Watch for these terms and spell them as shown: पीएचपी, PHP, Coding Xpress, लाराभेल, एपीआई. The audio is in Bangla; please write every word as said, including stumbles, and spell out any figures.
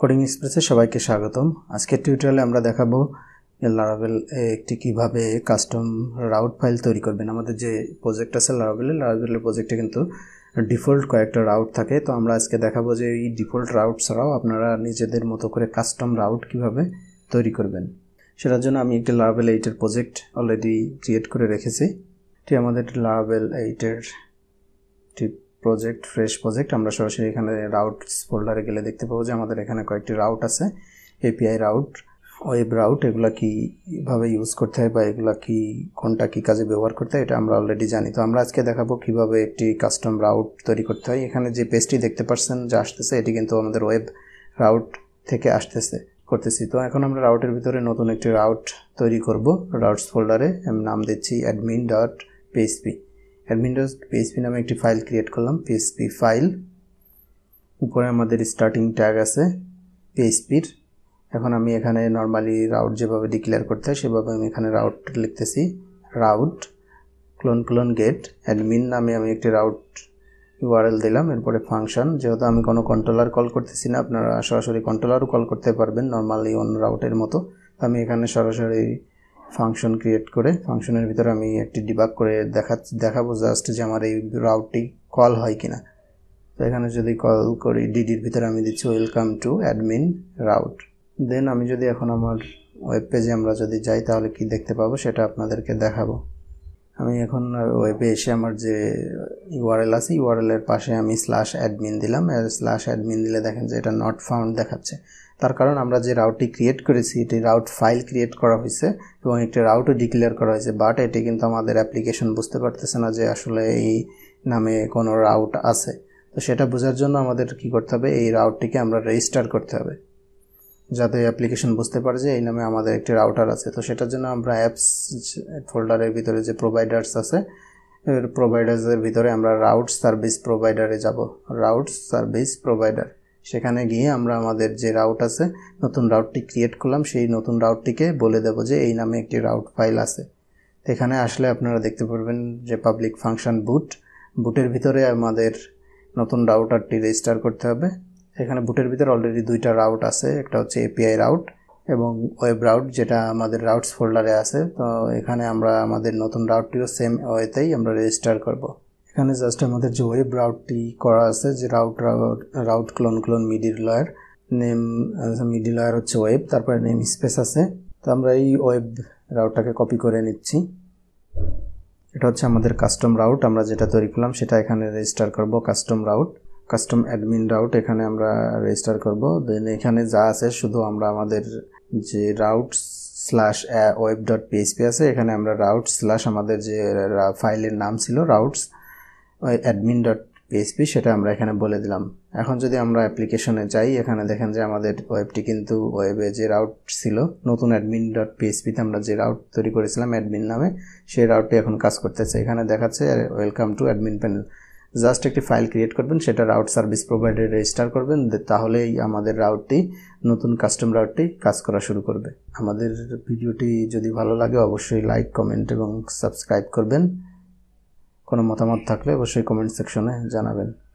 कोडिंग एक्सप्रेसे सबाइके स्वागतम। आजके टिउटोरियाले आमरा देखाबो लाराभेल एकटी किभाबे कास्टम राउट फाइल तैरि करबेन। आमादेर जे प्रोजेक्ट आछे लाराभेले लाराभेलेर प्रोजेक्टे किन्तु डिफल्ट कयेकटा राउट थाके, तो आमरा आजके देखाबो जे ई डिफल्ट राउट छाड़ाओ आपनारा निजेदेर मतो करे कास्टम राउट किभाबे तैरि करबेन। सेटार जोन्नो आमि एकटा लाराभेल एट एर प्रोजेक्ट अलरेडी क्रिएट करे रेखेछि। एटि आमादेर लाराभेल एट एर प्रोजेक्ट फ्रेश प्रोजेक्ट। आमरा सरासरि एखाने राउट्स फोल्डारे गेले देखते पाबो जे आमादेर एखाने कयेकटी राउट आछे, एपीआई राउट, वेब राउट, एगुला किभाबे यूज करते हय बा एगुला कि कोनटा कि काजे व्यवहार करते हय, एटा आमरा अलरेडी जानी। तो आमरा आजके देखाबो किभाबे एकटी कास्टम राउट तैरि करते हय। एखाने जे पेजटी देखते पाচ্ছেন जे आसतेছে एटी किन्तु आमादेर वेब राउट थेके आसतेছে करतेছি। तो एखन आमरा राउटेर भितरे नतुन एकटी राउट तैरि करबो। राउट्स फोल्डारे आमि नाम दिচ্ছি admin.php। एडमिनडॉट पीएचपी नामे एक फाइल क्रिएट कर लम, पीएचपी फाइल। ऊपर हमारे स्टार्टिंग टैग आसे पीएचपी। एखन आमी एखाने नर्माली राउट जेभाबे डिक्लेयर करते हैं सेभाबे आमी एखाने राउट लिखतेछि। Route colon colon get admin नामे आमी एक राउट यूआरएल दिलाम। एरपरे फांगशन जेहेतु आमी कोनो कंट्रोलार कल करतेछि ना, आपनारा सरासरि कंट्रोलारो कल करते पारबेन नर्माली अन्य राउटेर मतो। तो आमी एखाने सरासरि ফাংশন ক্রিয়েট করে ফাংশনের ভিতর আমি একটি ডিবাগ করে দেখা দেখাবো জাস্ট যে আমার এই রাউটটি কল হয় কিনা। তো এখানে যদি কল করি ডিডির ভিতর আমি দিচ্ছি welcome to admin route. Then আমি যদি এখন আমার ওয়েব পেজে আমরা যদি যাই তাহলে কি দেখতে পাবো সেটা আপনাদেরকে দেখাবো। আমি এখন ওয়েবে এসে আমার যে ইউআরএল আছে ইউআরএল এর পাশে আমি স্ল্যাশ অ্যাডমিন দিলাম। স্ল্যাশ অ্যাডমিন দিলে দেখেন যে এটা নট ফাউন্ড দেখাচ্ছে। তার কারণ আমরা যে রাউটটি ক্রিয়েট করেছি এটি রাউট ফাইল ক্রিয়েট করা হয়েছে এবং একটি রাউটও ডিক্লেয়ার করা হয়েছে, বাট এটি কিন্তু আমাদের অ্যাপ্লিকেশন বুঝতে পারতেছে না যে আসলে এই নামে কোনো রাউট আছে। তো সেটা বোঝার জন্য আমাদের কি করতে হবে, এই রাউটটিকে আমরা রেজিস্টার করতে হবে যাতে অ্যাপ্লিকেশন বুঝতে পারে যে এই নামে আমাদের একটি রাউটার আছে। তো সেটার জন্য আমরা অ্যাপস ফোল্ডারের ভিতরে যে প্রোভাইডার্স আছে এর প্রোভাইডার্সের ভিতরে আমরা রাউট সার্ভিস প্রোভাইডারে যাব। রাউট সার্ভিস প্রোভাইডার সেখানে গিয়ে আমরা আমাদের যে রাউট আছে নতুন রাউটটি ক্রিয়েট করলাম সেই নতুন রাউটটিকে বলে দেব যে এই নামে একটি রাউট ফাইল আছে। এখানে আসলে আপনারা দেখতে পারবেন যে পাবলিক ফাংশন বুট, বুটের ভিতরে আমাদের নতুন রাউটারটি রেজিস্টার করতে হবে। এখানে বুটের ভিতর অলরেডি দুইটা রাউট আছে, একটা হচ্ছে এপিআই রাউট এবং ওয়েব রাউট যেটা আমাদের রাউটস ফোল্ডারে আছে। তো এখানে আমরা আমাদের নতুন রাউটটিও সেম ওয়েতেই আমরা রেজিস্টার করব। এখানে জাস্ট আমাদের যে ওয়েব রাউটটি করা আছে যে route route colon colon middleware name middleware হচ্ছে ওয়েব, তারপরে নেম স্পেস আছে। তো আমরা এই ওয়েব রাউটটাকে কপি করে নিচ্ছি। এটা হচ্ছে আমাদের কাস্টম রাউট, আমরা যেটা তৈরি করলাম সেটা এখানে রেজিস্টার করব। Custom route custom admin route এখানে আমরা রেজিস্টার করব। দেন এখানে যা আছে শুধু আমরা আমাদের যে route slash web dot PHP আছে এখানে আমরা রাউট স্ল্যাশ আমাদের যে ফাইলের নাম ছিল রাউটস অ্যাডমিন ডট পিএইচপি সেটা আমরা এখানে বলে দিলাম। এখন যদি আমরা অ্যাপ্লিকেশনে যাই এখানে দেখেন যে আমাদের ওয়েবটি কিন্তু ওয়েবে যে রাউট ছিল নতুন অ্যাডমিন ডট পিএইচপিতে আমরা যে রাউট তৈরি করেছিলাম অ্যাডমিন নামে সেই রাউটটি এখন কাজ করতেছে। এখানে দেখাচ্ছে welcome to admin panel. Just একটি ফাইল ক্রিয়েট করবেন সেটা রাউট সার্ভিস প্রোভাইডারে রেজিস্টার করবেন, তাহলেই আমাদের রাউটটি নতুন কাস্টম রাউটটি কাজ করা শুরু করবে। আমাদের ভিডিওটি যদি ভালো লাগে অবশ্যই লাইক কমেন্ট এবং সাবস্ক্রাইব করবেন। কোনো মতামত থাকলে অবশ্যই কমেন্ট সেকশনে জানাবেন।